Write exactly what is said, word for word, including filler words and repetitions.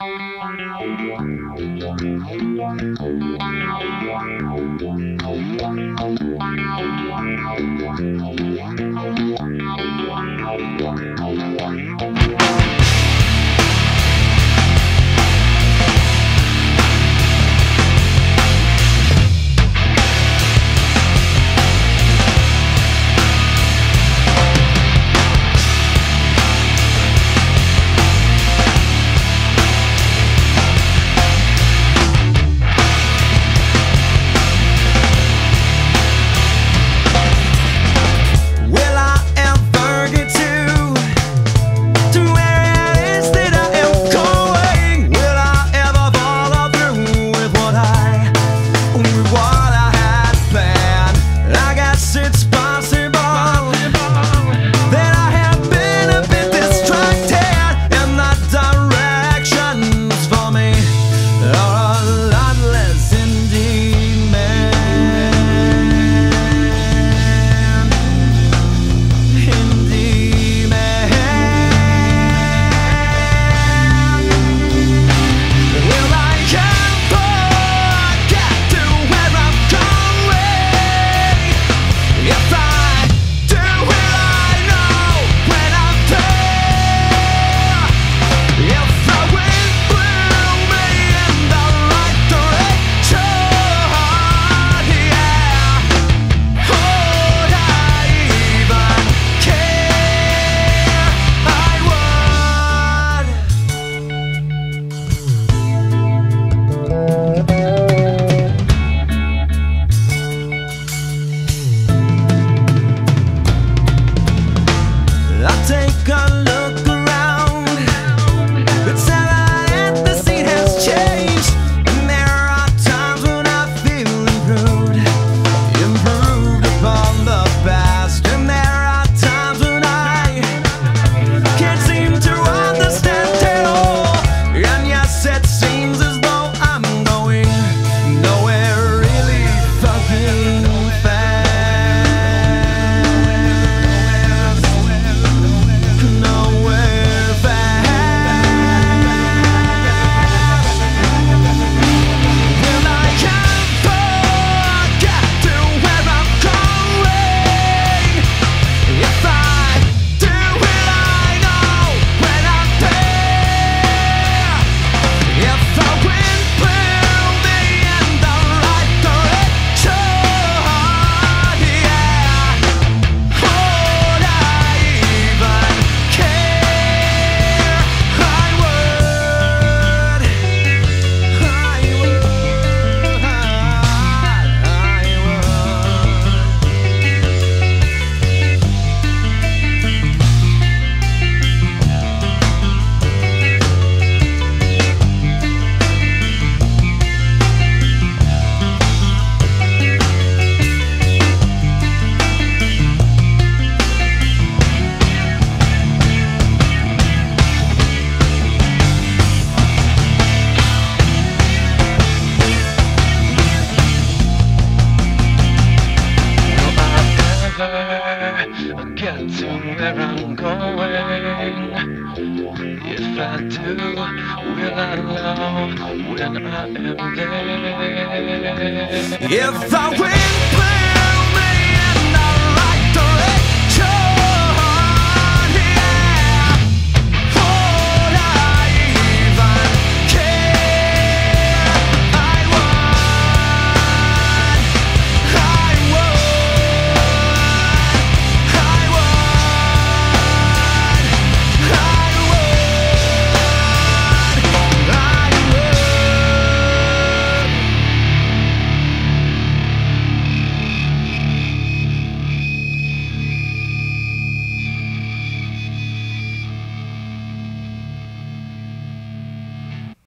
Get to where I'm going. If I do, will I know when I am there? If I win.